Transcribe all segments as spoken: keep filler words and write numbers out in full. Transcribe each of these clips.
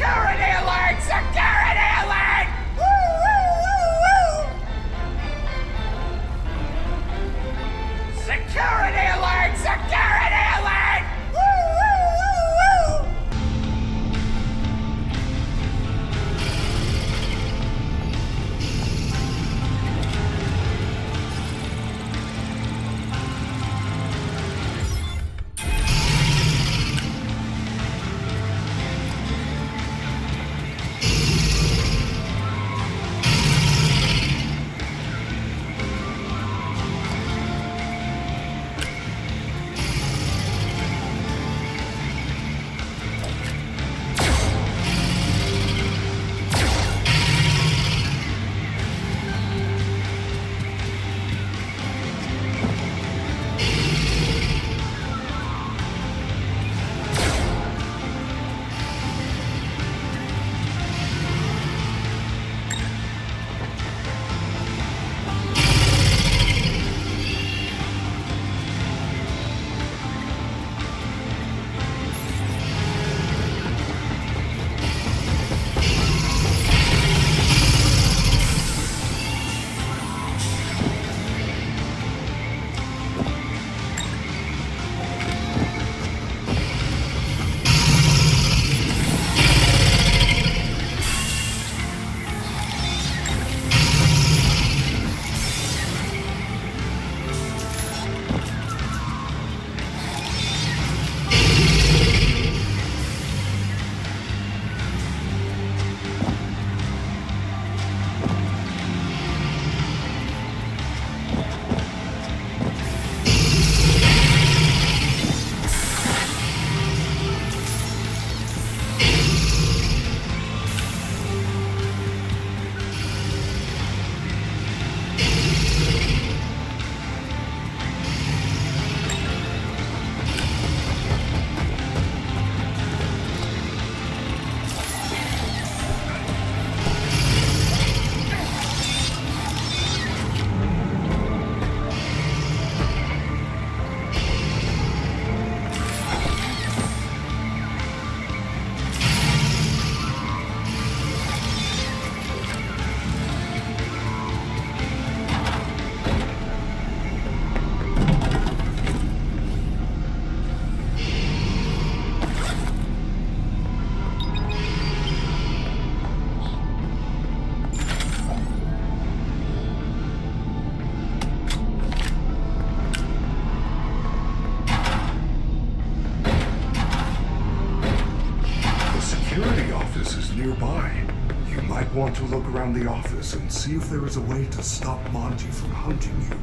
Security alert! Security alert! Woo, woo, woo, woo! Security alert! Security alert! Woo, woo, woo, want to look around the office and see if there is a way to stop Monty from hunting you.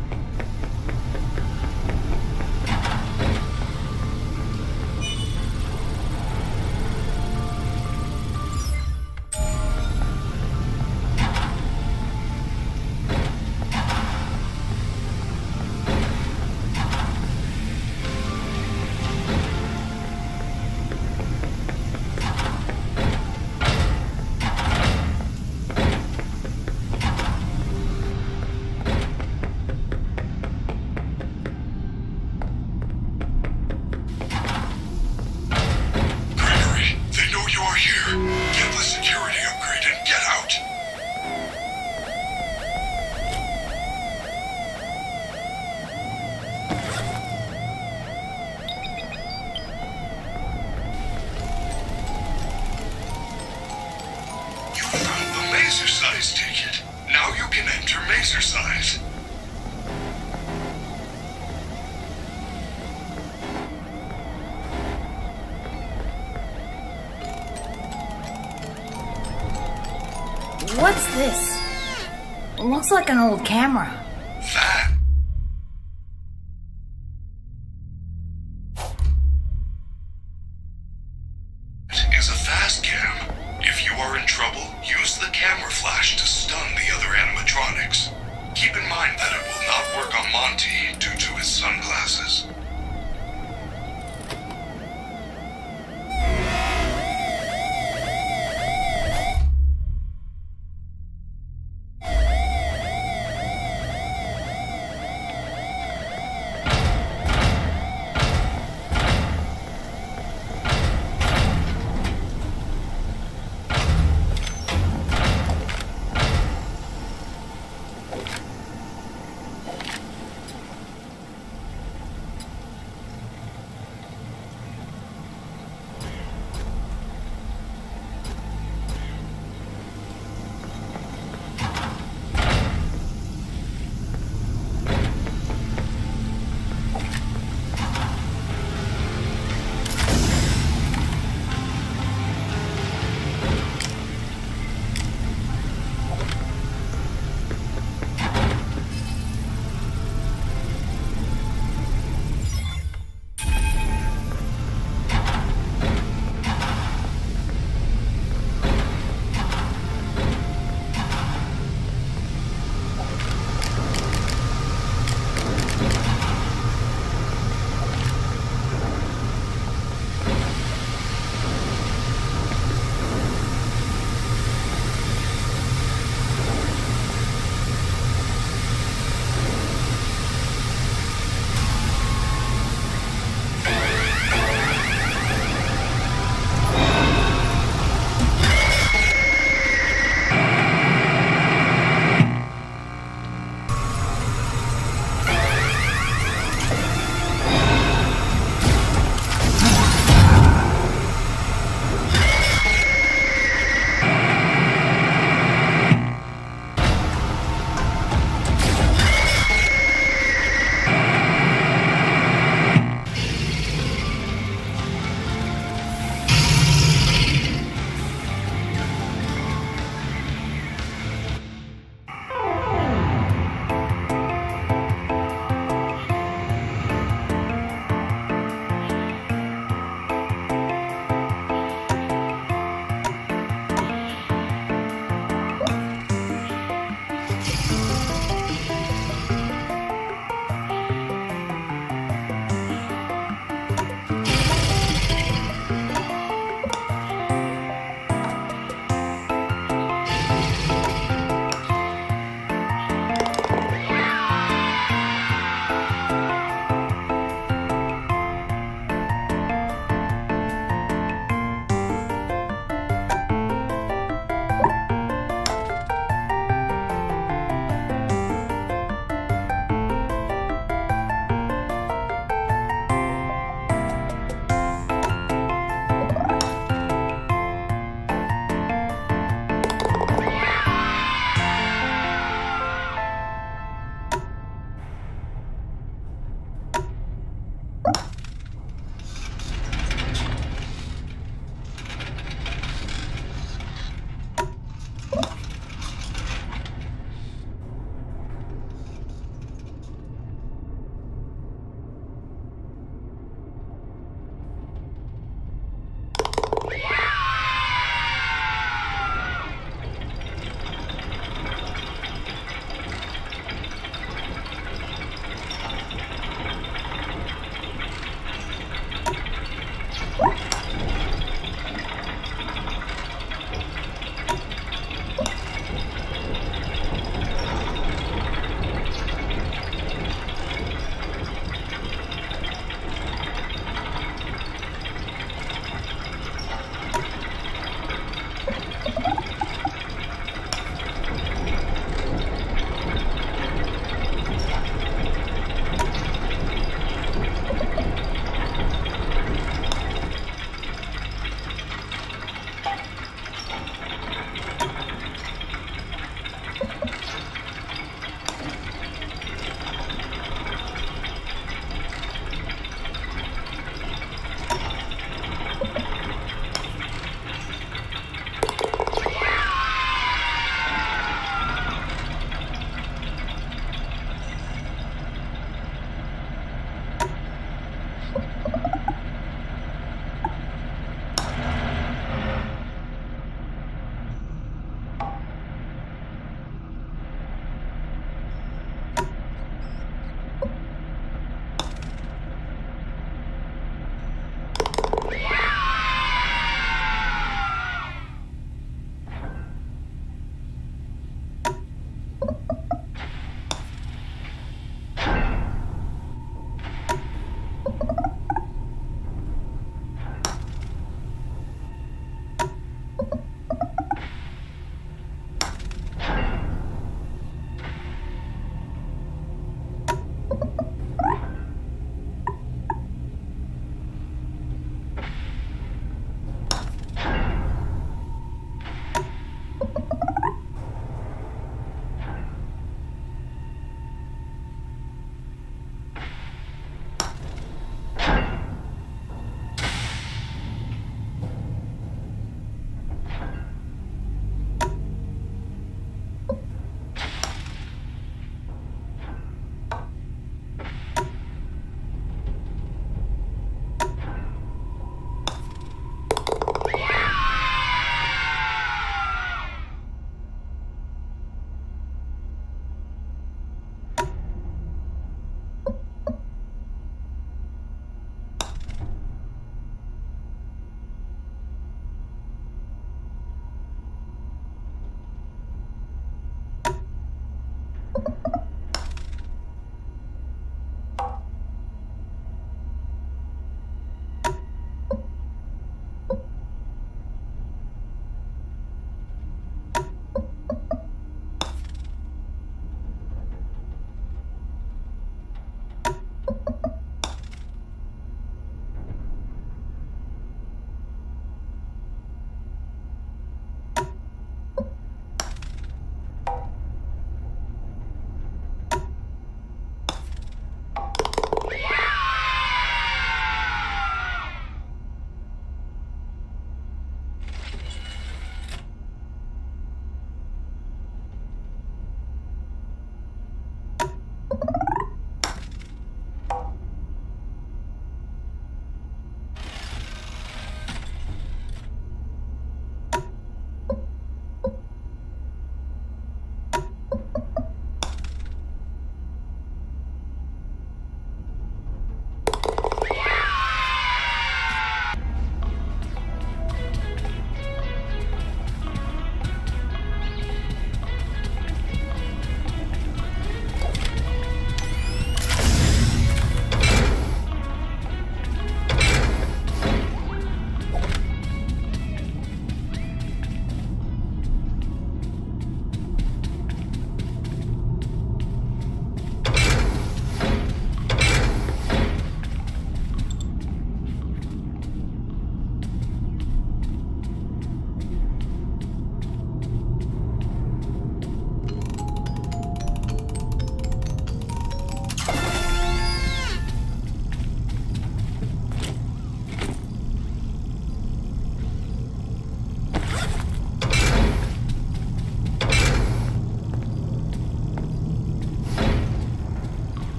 What's this? It looks like an old camera. That. Is a fast cam. If you are in trouble, use the camera flash to stun the other animatronics. Keep in mind that it will not work on Monty due to his sunglasses.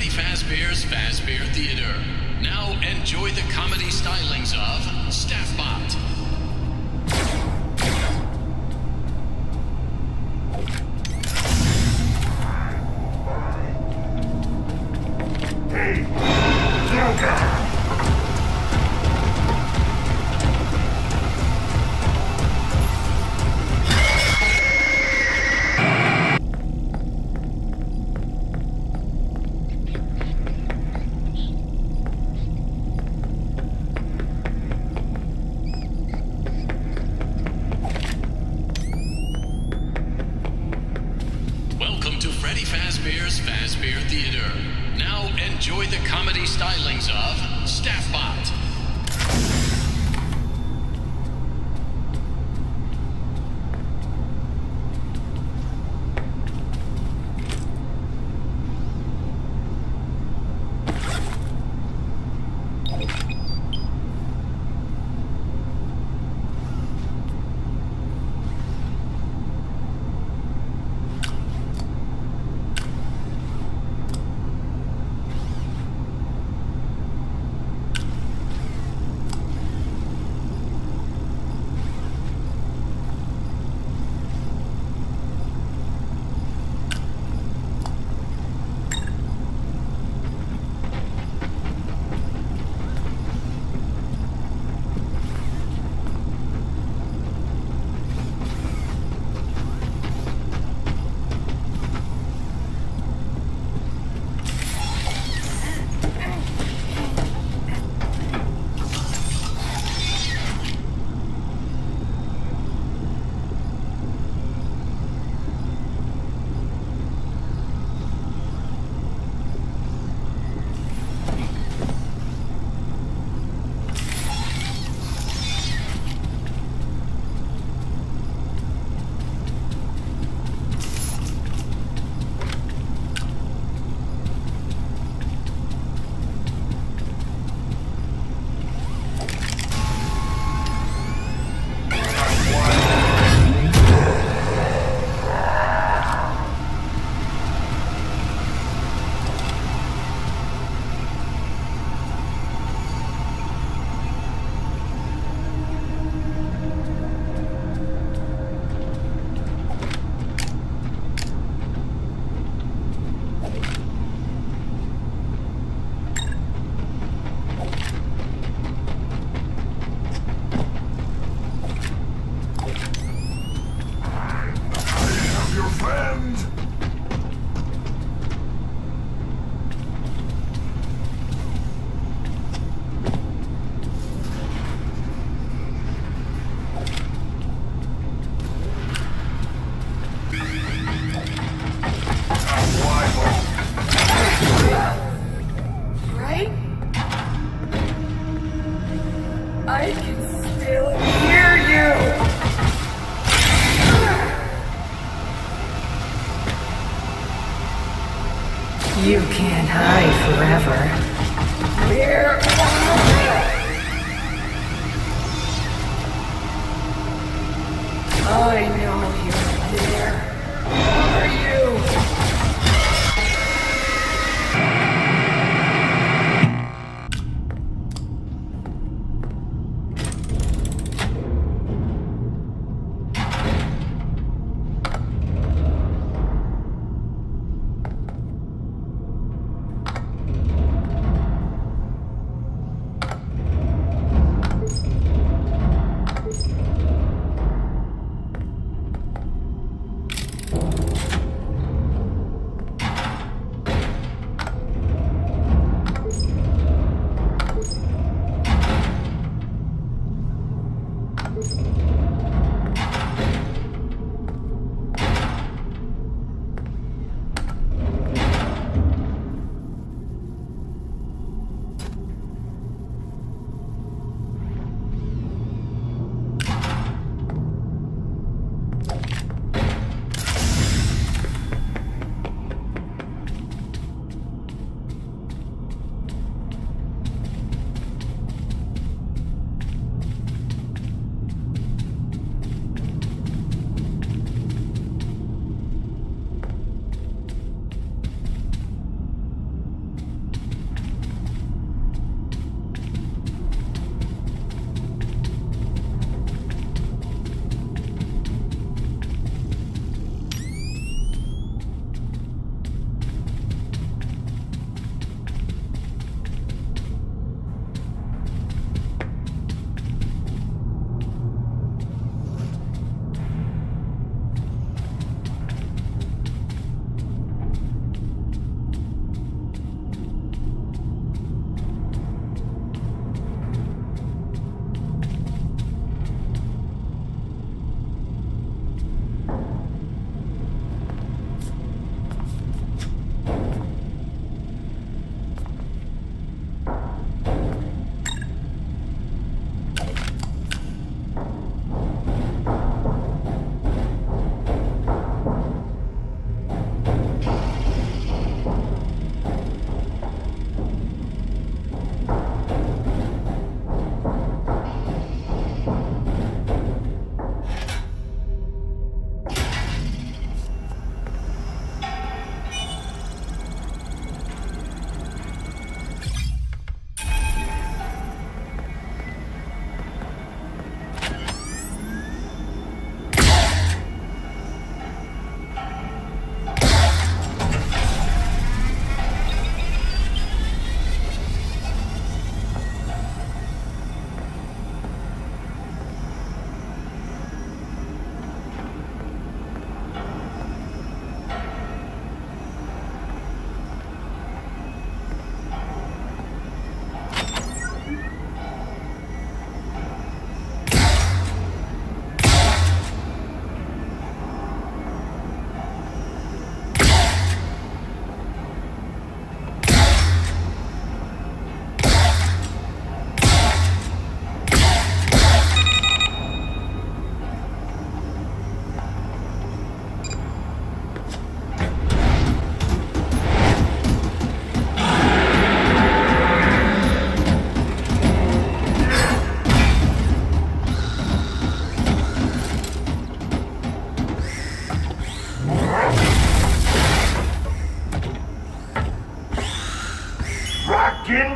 Fazbear's Fazbear Theater. Now enjoy the comedy stylings of Staff Bot. Fazbear's Fazbear Theater. Now Now enjoy the comedy stylings of Staff Bot.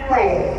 play.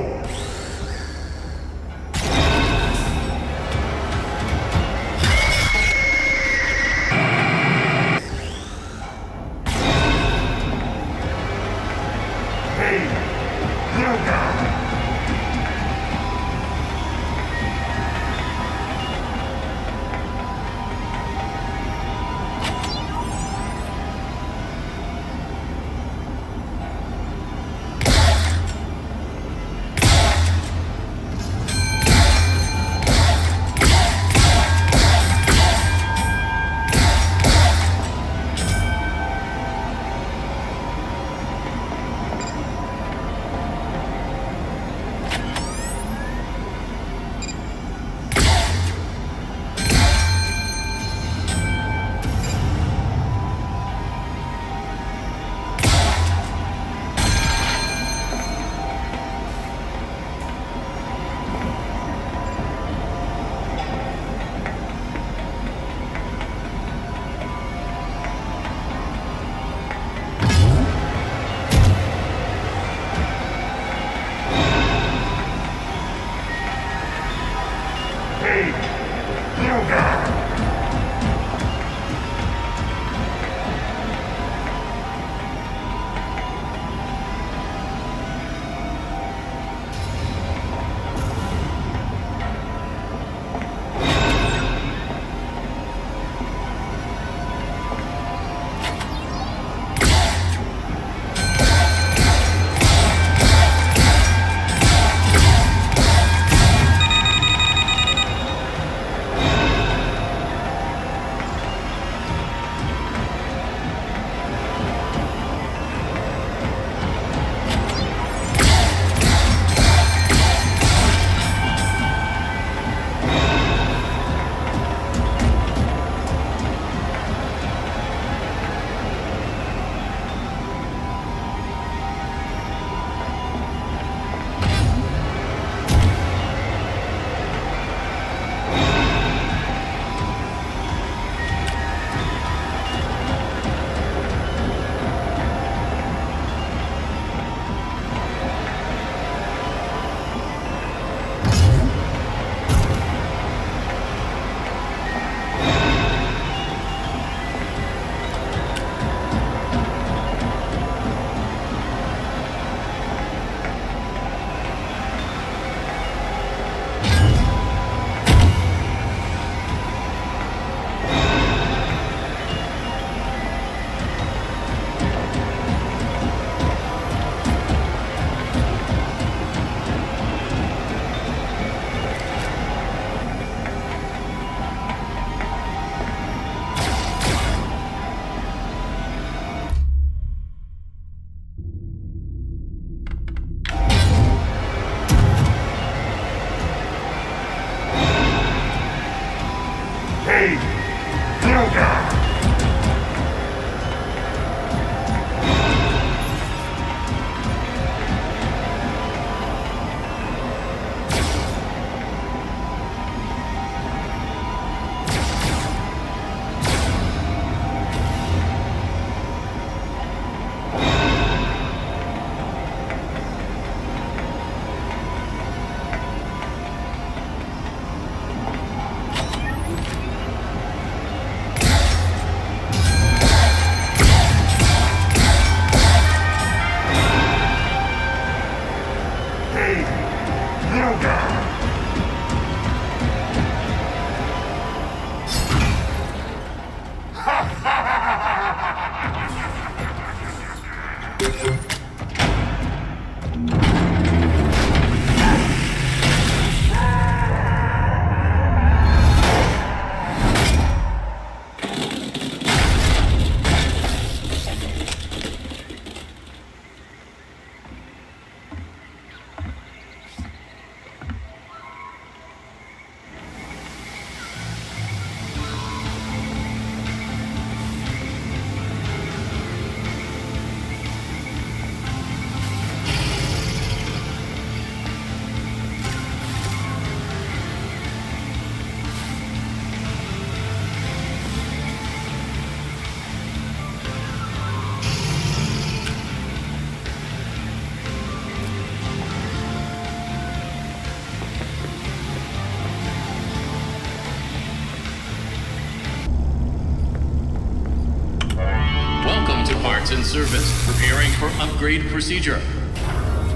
in service, preparing for upgrade procedure.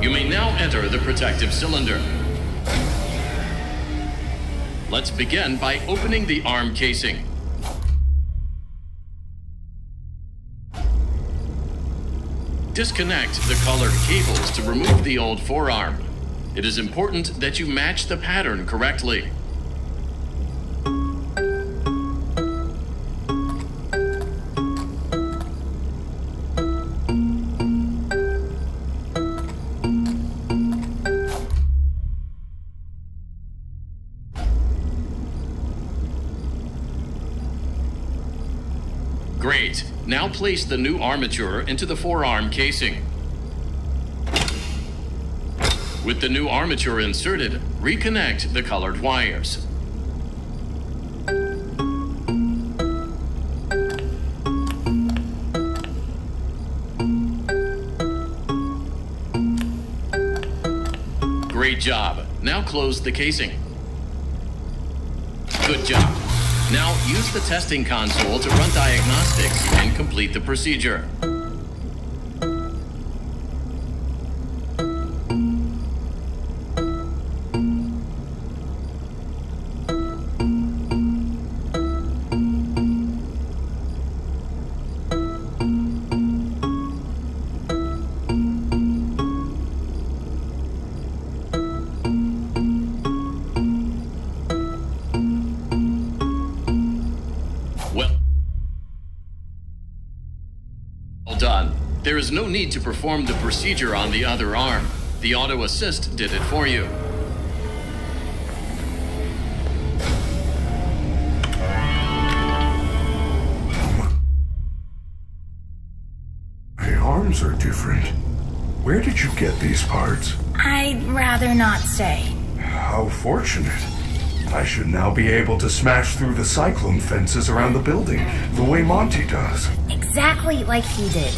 You may now enter the protective cylinder. Let's begin by opening the arm casing. Disconnect the colored cables to remove the old forearm. It is important that you match the pattern correctly. Great. Now place the new armature into the forearm casing. With the new armature inserted, reconnect the colored wires. Great job. Now close the casing. Good job. Now use the testing console to run diagnostics and complete the procedure. There is no need to perform the procedure on the other arm. The auto assist did it for you. The arms are different. Where did you get these parts? I'd rather not say. How fortunate. I should now be able to smash through the cyclone fences around the building, the way Monty does. Exactly like he did.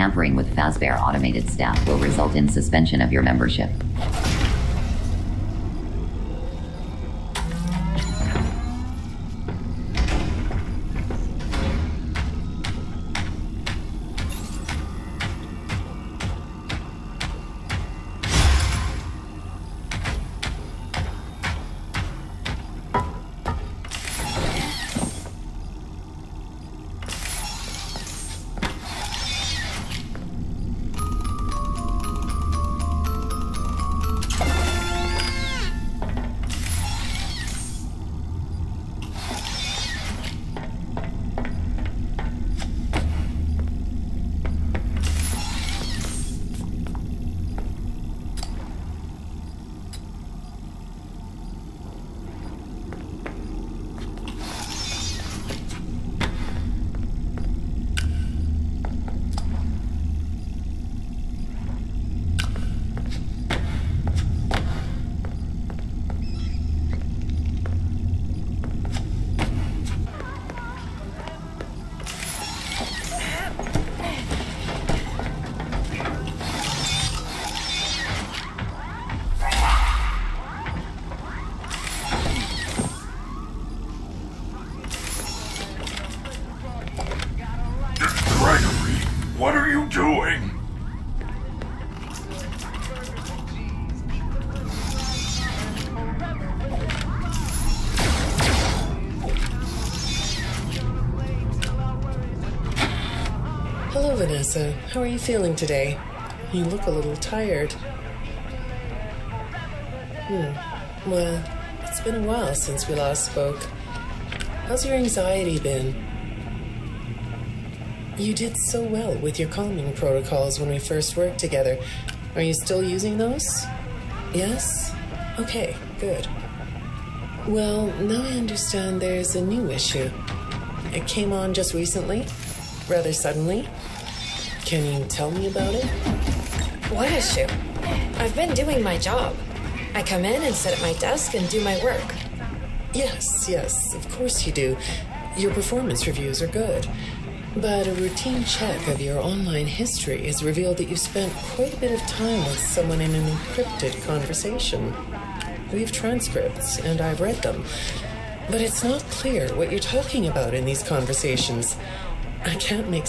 tampering with Fazbear automated staff will result in suspension of your membership. Hello, Vanessa. How are you feeling today? You look a little tired. Hmm. Well, it's been a while since we last spoke. How's your anxiety been? You did so well with your calming protocols when we first worked together. Are you still using those? Yes? Okay, good. Well, now I understand there's a new issue. It came on just recently, rather suddenly. Can you tell me about it? What issue? I've been doing my job. I come in and sit at my desk and do my work. Yes, yes, of course you do. Your performance reviews are good. But a routine check of your online history has revealed that you spent quite a bit of time with someone in an encrypted conversation. We have transcripts, and I've read them. But it's not clear what you're talking about in these conversations. I can't make sense.